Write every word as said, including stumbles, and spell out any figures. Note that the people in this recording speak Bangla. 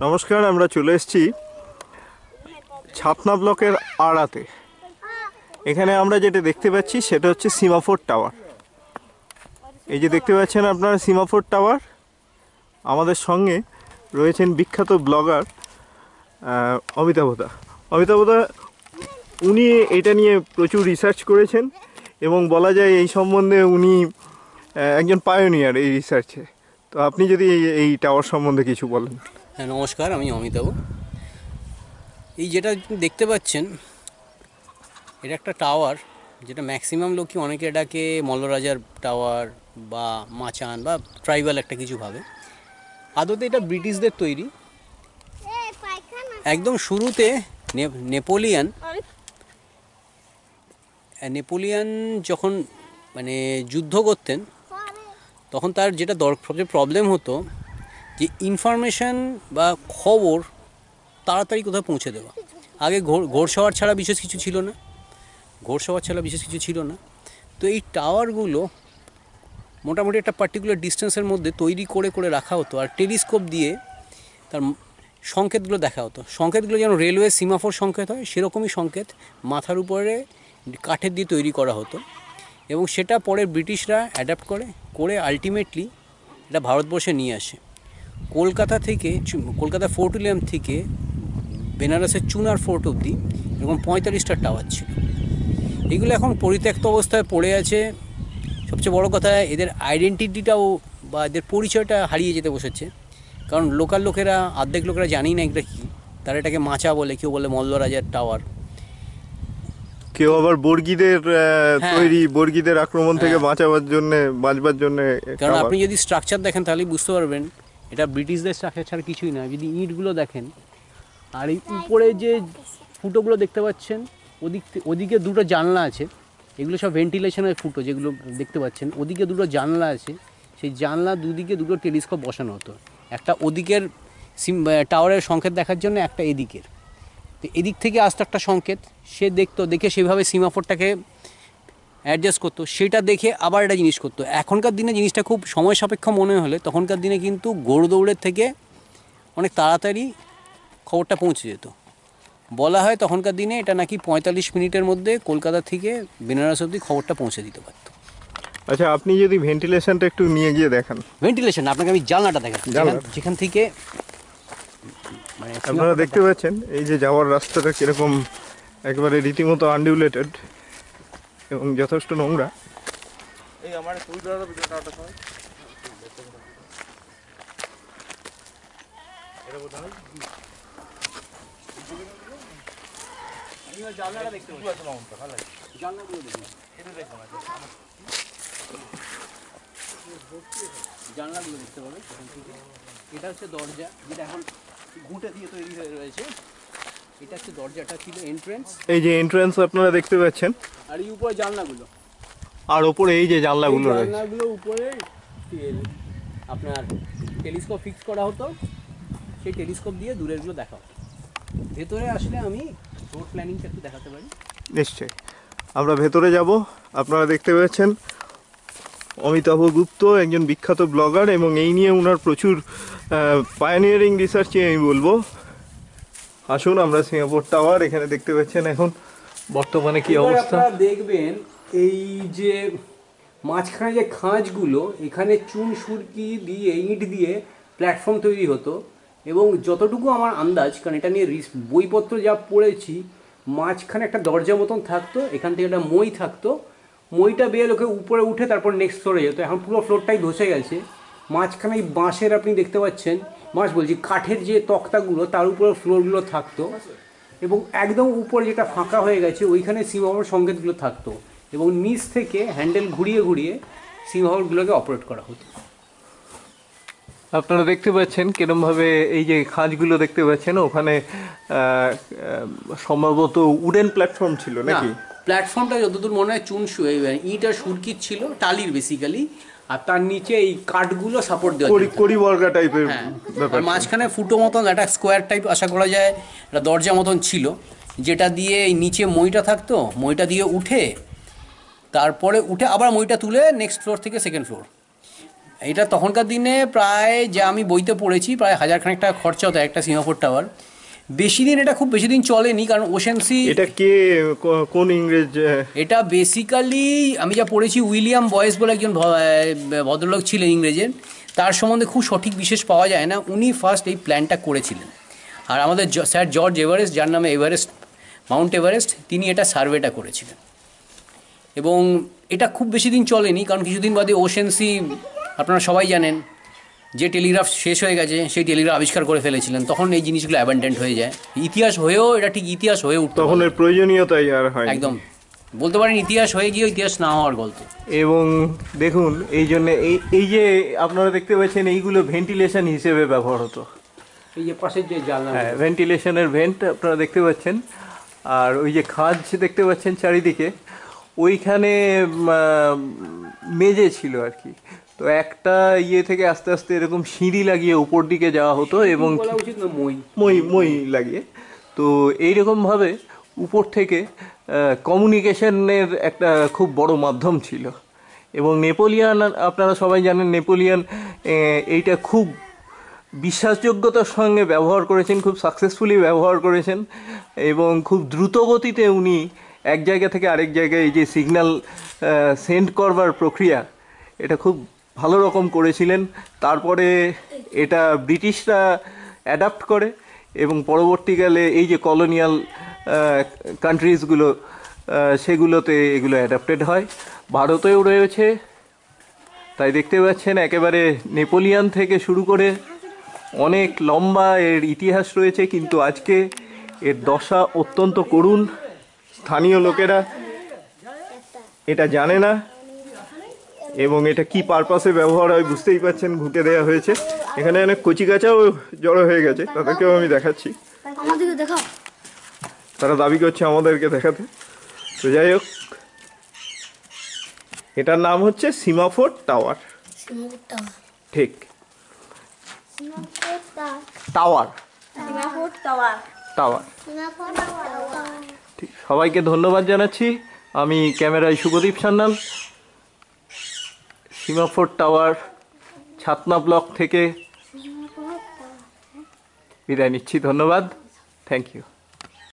नमस्कार आमरा चले एसेছি छापना ब्लॉकेर आड़ाते एखाने आमरा जेटा देखते पाচ্ছি सेटा হচ্ছে सीमाफोर टावर। এই যে দেখতে পাচ্ছেন আপনারা सीमाफोर टावर। আমাদের সঙ্গে রয়েছেন বিখ্যাত ব্লগার অমিতাভ দা। অমিতাভ দা উনি এটা নিয়ে প্রচুর রিসার্চ করেছেন এবং বলা যায় এই সম্বন্ধে উনি একজন পায়োনিয়ার এই রিসার্চে। তো আপনি যদি এই টাওয়ার সম্বন্ধে কিছু বলেন। হ্যাঁ নমস্কার, আমি অমিতাভ। এই যেটা দেখতে পাচ্ছেন এটা একটা টাওয়ার, যেটা ম্যাক্সিমাম লোকই অনেকে এটাকে মল্লরাজার টাওয়ার বা মাচান বা ট্রাইবাল একটা কিছু ভাবে। আদতে এটা ব্রিটিশদের তৈরি। একদম শুরুতে নেপোলিয়ান নেপোলিয়ান যখন মানে যুদ্ধ করতেন তখন তার যেটা সবচেয়ে প্রবলেম হতো যে ইনফরমেশান বা খবর তাড়াতাড়ি কোথাও পৌঁছে দেওয়া। আগে ঘোড়সওয়ার ছাড়া বিশেষ কিছু ছিল না ঘোড়সওয়ার ছাড়া বিশেষ কিছু ছিল না তো এই টাওয়ারগুলো মোটামুটি একটা পার্টিকুলার ডিস্টেন্সের মধ্যে তৈরি করে করে রাখা হতো। আর টেলিস্কোপ দিয়ে তার সংকেতগুলো দেখা হতো। সংকেতগুলো যেন রেলওয়ে সীমাফোর সংকেত হয় সেরকমই সংকেত মাথার উপরে কাঠের দিয়ে তৈরি করা হতো এবং সেটা পরে ব্রিটিশরা অ্যাডাপ্ট করে করে আলটিমেটলি এটা ভারতবর্ষে নিয়ে আসে। কলকাতা থেকে কলকাতা ফোর্ট উইলিয়াম থেকে বেনারসের চুনার ফোর্ট অবধি এরকম পঁয়তাল্লিশটা টাওয়ার ছিল। এগুলো এখন পরিত্যক্ত অবস্থায় পড়ে আছে। সবচেয়ে বড় কথা এদের আইডেন্টিটিটাও বা এদের পরিচয়টা হারিয়ে যেতে বসেছে, কারণ লোকাল লোকেরা অর্ধেক লোকেরা জানি না এটা কী। তারা এটাকে মাচা বলে, কেউ বলে মল্লরাজার টাওয়ার, কেউ আবার বর্গীদের তৈরি, বর্গীদের আক্রমণ থেকে বাঁচাবার জন্য বাঁচবার জন্য। কারণ আপনি যদি স্ট্রাকচার দেখেন তাহলে বুঝতে পারবেন এটা ব্রিটিশদের স্ট্রাকচার ছাড়া কিছুই না। যদি ইঁটগুলো দেখেন আর এই উপরে যে ফুটোগুলো দেখতে পাচ্ছেন ওদিক ওদিকে দুটো জানলা আছে, এগুলো সব ভেন্টিলেশনের ফুটো যেগুলো দেখতে পাচ্ছেন। ওদিকে দুটো জানলা আছে, সেই জানলা দুদিকে দুটো টেলিস্কোপ বসানো হতো, একটা ওদিকের টাওয়ারের সংকেত দেখার জন্য, একটা এদিকের। তো এদিক থেকে আসতো একটা সংকেত, সে দেখতো, দেখে সেভাবে সীমাফোরটাকে অ্যাডজাস্ট করতো, সেটা দেখে আবার একটা জিনিস করতো। এখনকার দিনে জিনিসটা খুব সময় সাপেক্ষ মনে হলে তখনকার দিনে কিন্তু ঘোড়দৌড়ের থেকে অনেক তাড়াতাড়ি খবরটা পৌঁছে যেত। বলা হয় তখনকার দিনে এটা নাকি পঁয়তাল্লিশ মিনিটের মধ্যে কলকাতা থেকে বেনারস অবধি খবরটা পৌঁছে দিতে পারত। আচ্ছা আপনি যদি ভেন্টিলেশনটা একটু নিয়ে গিয়ে দেখান। ভেন্টিলেশন আপনাকে আমি জানলাটা দেখাচ্ছি, যেখান থেকে মানে আপনারা দেখতে পাচ্ছেন এই যে যাওয়ার রাস্তাটা কীরকম একেবারে রীতিমতো আনডিউলেটেড এবং যথেষ্ট নোংরা। এই আমার কুইডার ভিডিওটা হয় এটা বোধ হয় আমি জানলাটা দেখতে পাচ্ছি। ভালো লাগে জানলাগুলো দেখুন, এটা দেখুন, জানলাগুলো দেখতে পাবেন। এটা হচ্ছে দরজা, যেটা এখন ঘুঁটে দিয়ে তৈরি হয়ে রয়েছে। এটা হচ্ছে দরজাটা ছিল এন্ট্রেন্স, এই যে এন্ট্রেন্স আপনারা দেখতে পাচ্ছেন। আর এই উপরে জানলাগুলো, আর উপরে এই যে জানলাগুলো রয়েছে, জানলাগুলো উপরে আপনার টেলিস্কোপ ফিক্স করা হতো, সেই টেলিস্কোপ দিয়ে দূরেরগুলো দেখা হতো। ভেতরে আসলে আমি রোড প্ল্যানিংটা একটু দেখাতে পারি। নিশ্চয়ই আমরা ভেতরে যাব। আপনারা দেখতে পাচ্ছেন অমিতাভ গুপ্ত একজন বিখ্যাত ব্লগার এবং এই নিয়ে ওনার প্রচুর পায়োনিয়ারিং রিসার্চই আমি বলবো। আসুন আমরা সিঙ্গাপুর টাওয়ার, এখানে দেখতে পাচ্ছেন এখন বর্তমানে কি অবস্থা। আপনারা দেখবেন এই যে মাঝখানে যে খাঁজগুলো, এখানে চুন সুরকি দিয়ে ইট দিয়ে প্ল্যাটফর্ম তৈরি হতো এবং যতটুকু আমার আন্দাজ, কারণ এটা নিয়ে বইপত্র যা পড়েছি, মাঝখানে একটা দরজা মতন থাকতো, এখান থেকে একটা মই থাকতো, মইটা বেয়ে লোকে উপরে উঠে তারপর নেক্সট ফ্লোরে যেত। এখন পুরো ফ্লোরটাই ধসে গেছে। মাঝখানে এই বাঁশের আপনি দেখতে পাচ্ছেন, বাঁশ বলছি কাঠের যে তক্তাগুলো তার উপরে ফ্লোরগুলো থাকতো এবং একদম উপরে যেটা ফাঁকা হয়ে গেছে ওইখানে সীমাহর সংকেতগুলো থাকতো এবং নিচ থেকে হ্যান্ডেল ঘুরিয়ে ঘুরিয়ে সীমাহরগুলোকে অপারেট করা হতো। আপনারা দেখতে পাচ্ছেন কিরমভাবে এই যে খাঁজগুলো দেখতে পাচ্ছেন, ওখানে সম্ভবত উডেন প্ল্যাটফর্ম ছিল নাকি? প্ল্যাটফর্মটা যতদূর মনে হয় চুন শুয়ে ইট আর সুরকির ছিল, টালির বেসিক্যালি, আর তার নিচে এই কাঠগুলো সাপোর্ট দেওয়া, কড়ি বর্গা টাইপের ব্যাপার। মাঝখানে ফুটো মতন একটা স্কোয়ার টাইপ আশা করা যায় একটা দরজা মতন ছিল, যেটা দিয়ে নিচে মইটা থাকতো, মইটা দিয়ে উঠে তারপরে উঠে আবার মইটা তুলে নেক্সট ফ্লোর থেকে সেকেন্ড ফ্লোর। এটা তখনকার দিনে প্রায় যে আমি বইতে পড়েছি প্রায় হাজার খানেক টাকা খরচা হতো একটা সিমাফোর টাওয়ার। বেশি দিন এটা খুব বেশি দিন চলেনি কারণ ওশেন সি। এটা কে কোন ইংরেজ? এটা বেসিক্যালি আমি যা পড়েছি উইলিয়াম বয়েস বলে একজন ভদ্রলোক ছিলেন ইংরেজের, তার সম্বন্ধে খুব সঠিক বিশেষ পাওয়া যায় না। উনি ফার্স্ট এই প্ল্যানটা করেছিলেন আর আমাদের স্যার জর্জ এভারেস্ট, যার নামে এভারেস্ট মাউন্ট এভারেস্ট, তিনি এটা সার্ভেটা করেছিলেন। এবং এটা খুব বেশি দিন চলেনি কারণ কিছুদিন বাদে ওশেন সি আপনারা সবাই জানেন যে টেলিগ্রাফ শেষ হয়ে গেছে, সেই টেলিগ্রাফ আবিষ্কার করে ফেলেছিলেন। তখন এই জিনিসগুলো অ্যাবান্ডেন্ট হয়ে যায়, ইতিহাস হয়েও এটা ঠিক ইতিহাস হয়ে উঠতো তখন এর প্রয়োজনীয়তাই আর হয় না। একদম বলতে পারেন ইতিহাস হয়ে গিয়েও ইতিহাস না হওয়ার গল্প। এবং দেখুন এই জন্যে এই এই যে আপনারা দেখতে পাচ্ছেন এইগুলো ভেন্টিলেশন হিসেবে ব্যবহার হতো। এই যে পাশের যে জানলা, হ্যাঁ ভেন্টিলেশনের ভেন্ট আপনারা দেখতে পাচ্ছেন। আর ওই যে খাঁজ দেখতে পাচ্ছেন চারিদিকে, ওইখানে মেজে ছিল আর কি। তো একটা ইয়ে থেকে আস্তে আস্তে এরকম সিঁড়ি লাগিয়ে উপর দিকে যাওয়া হতো এবং মই মই মই লাগিয়ে। তো এইরকমভাবে উপর থেকে কমিউনিকেশনের একটা খুব বড় মাধ্যম ছিল। এবং নেপোলিয়ান আপনারা সবাই জানেন, নেপোলিয়ান এইটা খুব বিশ্বাসযোগ্যতার সঙ্গে ব্যবহার করেছেন, খুব সাকসেসফুলি ব্যবহার করেছেন এবং খুব দ্রুত গতিতে উনি এক জায়গা থেকে আরেক জায়গায় এই যে সিগন্যাল সেন্ড করবার প্রক্রিয়া এটা খুব ভালো রকম করেছিলেন। তারপরে এটা ব্রিটিশরা অ্যাডাপ্ট করে এবং পরবর্তীকালে এই যে কলোনিয়াল কান্ট্রিজগুলো সেগুলোতে এগুলো অ্যাডাপ্টেড হয়, ভারতেও রয়েছে। তাই দেখতে পাচ্ছেন একেবারে নেপোলিয়ান থেকে শুরু করে অনেক লম্বা এর ইতিহাস রয়েছে, কিন্তু আজকে এর দশা অত্যন্ত করুণ। স্থানীয় লোকেরা এটা জানে না এবং এটা কি পারপাসে ব্যবহার হয় বুঝতেই পারছেন, ঘুঁটে দেওয়া হয়েছে। এখানে অনেক কচিকাঁচাও জড়ো হয়ে গেছে, তাদেরকেও আমি দেখাচ্ছি, তারা দাবি করছে আমাদেরকে দেখাতে। তো যাই হোক, এটার নাম হচ্ছে সেমাফোর টাওয়ার। ঠিক টাওয়ার টাওয়ার ঠিক। সবাইকে ধন্যবাদ জানাচ্ছি। আমি ক্যামেরায় Subhadip Sanyal, semaphore tower, Chhatna block থেকে বিদায় নিচ্ছি। ধন্যবাদ, থ্যাংক ইউ।